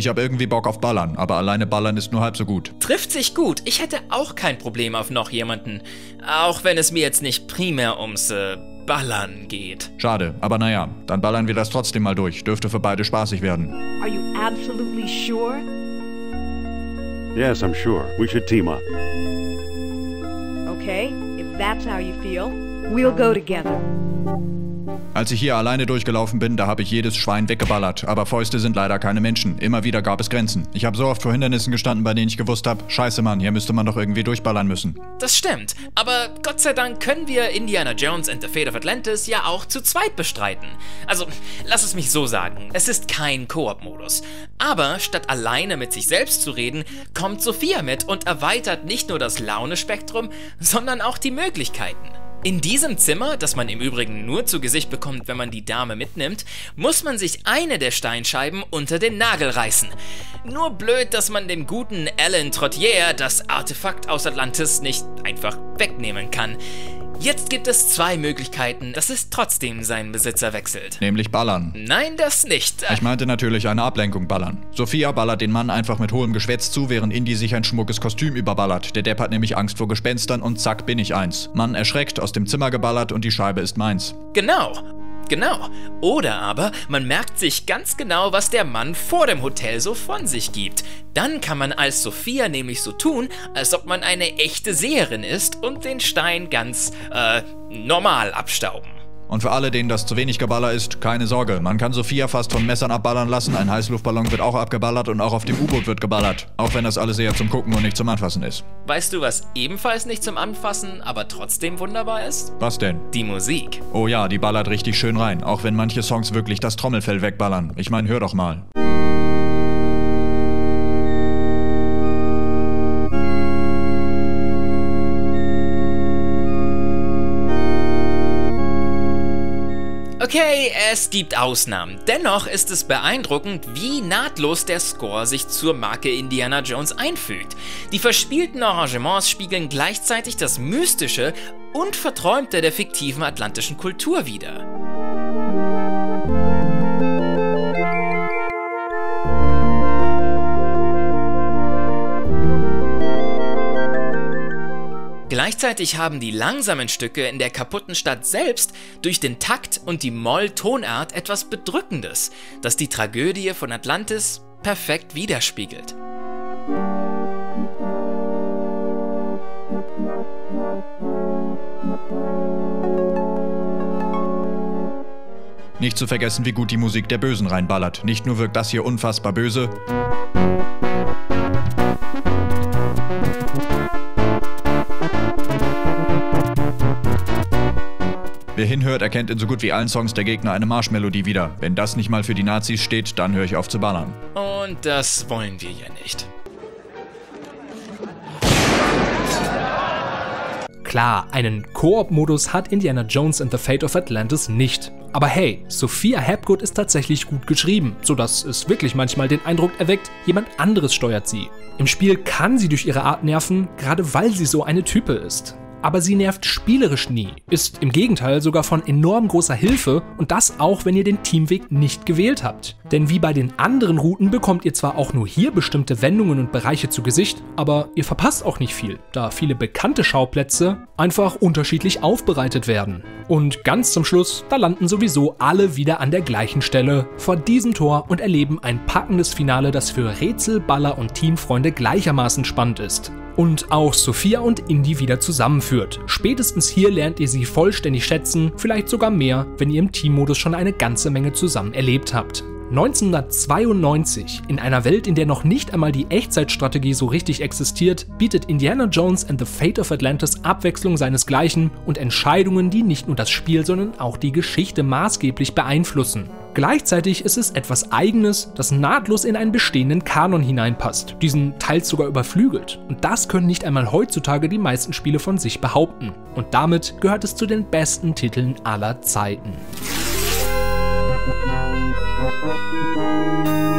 Ich habe irgendwie Bock auf Ballern, aber alleine Ballern ist nur halb so gut. Trifft sich gut. Ich hätte auch kein Problem auf noch jemanden. Auch wenn es mir jetzt nicht primär ums Ballern geht. Schade, aber naja, dann ballern wir das trotzdem mal durch. Dürfte für beide spaßig werden. Are you absolutely sure? Yes, I'm sure. We should team up. Okay, if that's how you feel, we'll go together. Als ich hier alleine durchgelaufen bin, da habe ich jedes Schwein weggeballert. Aber Fäuste sind leider keine Menschen. Immer wieder gab es Grenzen. Ich habe so oft vor Hindernissen gestanden, bei denen ich gewusst habe, scheiße Mann, hier müsste man doch irgendwie durchballern müssen. Das stimmt. Aber Gott sei Dank können wir Indiana Jones and the Fate of Atlantis ja auch zu zweit bestreiten. Also, lass es mich so sagen. Es ist kein Koop-Modus. Aber statt alleine mit sich selbst zu reden, kommt Sophia mit und erweitert nicht nur das Launespektrum, sondern auch die Möglichkeiten. In diesem Zimmer, das man im Übrigen nur zu Gesicht bekommt, wenn man die Dame mitnimmt, muss man sich eine der Steinscheiben unter den Nagel reißen. Nur blöd, dass man dem guten Alan Trottier das Artefakt aus Atlantis nicht einfach wegnehmen kann. Jetzt gibt es zwei Möglichkeiten, dass es trotzdem seinen Besitzer wechselt. Nämlich ballern. Nein, das nicht. Ich meinte natürlich eine Ablenkung ballern. Sophia ballert den Mann einfach mit hohem Geschwätz zu, während Indy sich ein schmuckes Kostüm überballert. Der Depp hat nämlich Angst vor Gespenstern und zack bin ich eins. Mann erschreckt, aus dem Zimmer geballert und die Scheibe ist meins. Genau. Genau. Oder aber man merkt sich ganz genau, was der Mann vor dem Hotel so von sich gibt. Dann kann man als Sophia nämlich so tun, als ob man eine echte Seherin ist und den Stein ganz, normal abstauben. Und für alle, denen das zu wenig Geballer ist, keine Sorge. Man kann Sophia fast von Messern abballern lassen, ein Heißluftballon wird auch abgeballert und auch auf dem U-Boot wird geballert. Auch wenn das alles eher zum Gucken und nicht zum Anfassen ist. Weißt du, was ebenfalls nicht zum Anfassen, aber trotzdem wunderbar ist? Was denn? Die Musik. Oh ja, die ballert richtig schön rein, auch wenn manche Songs wirklich das Trommelfell wegballern. Ich meine, hör doch mal. Okay, es gibt Ausnahmen. Dennoch ist es beeindruckend, wie nahtlos der Score sich zur Marke Indiana Jones einfügt. Die verspielten Arrangements spiegeln gleichzeitig das Mystische und Verträumte der fiktiven atlantischen Kultur wider. Gleichzeitig haben die langsamen Stücke in der kaputten Stadt selbst durch den Takt und die Moll-Tonart etwas Bedrückendes, das die Tragödie von Atlantis perfekt widerspiegelt. Nicht zu vergessen, wie gut die Musik der Bösen reinballert. Nicht nur wirkt das hier unfassbar böse, wer hinhört, erkennt in so gut wie allen Songs der Gegner eine Marschmelodie wieder. Wenn das nicht mal für die Nazis steht, dann höre ich auf zu ballern. Und das wollen wir ja nicht. Klar, einen Koop-Modus hat Indiana Jones and the Fate of Atlantis nicht. Aber hey, Sophia Hapgood ist tatsächlich gut geschrieben, sodass es wirklich manchmal den Eindruck erweckt, jemand anderes steuert sie. Im Spiel kann sie durch ihre Art nerven, gerade weil sie so eine Type ist. Aber sie nervt spielerisch nie, ist im Gegenteil sogar von enorm großer Hilfe und das auch, wenn ihr den Teamweg nicht gewählt habt. Denn wie bei den anderen Routen bekommt ihr zwar auch nur hier bestimmte Wendungen und Bereiche zu Gesicht, aber ihr verpasst auch nicht viel, da viele bekannte Schauplätze einfach unterschiedlich aufbereitet werden. Und ganz zum Schluss, da landen sowieso alle wieder an der gleichen Stelle vor diesem Tor und erleben ein packendes Finale, das für Rätsel, Baller und Teamfreunde gleichermaßen spannend ist. Und auch Sophia und Indy wieder zusammenführt. Spätestens hier lernt ihr sie vollständig schätzen, vielleicht sogar mehr, wenn ihr im Teammodus schon eine ganze Menge zusammen erlebt habt. 1992, in einer Welt, in der noch nicht einmal die Echtzeitstrategie so richtig existiert, bietet Indiana Jones and the Fate of Atlantis Abwechslung seinesgleichen und Entscheidungen, die nicht nur das Spiel, sondern auch die Geschichte maßgeblich beeinflussen. Gleichzeitig ist es etwas Eigenes, das nahtlos in einen bestehenden Kanon hineinpasst, diesen teils sogar überflügelt. Und das können nicht einmal heutzutage die meisten Spiele von sich behaupten. Und damit gehört es zu den besten Titeln aller Zeiten. Thank you.